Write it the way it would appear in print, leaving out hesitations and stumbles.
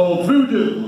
called Voodoo.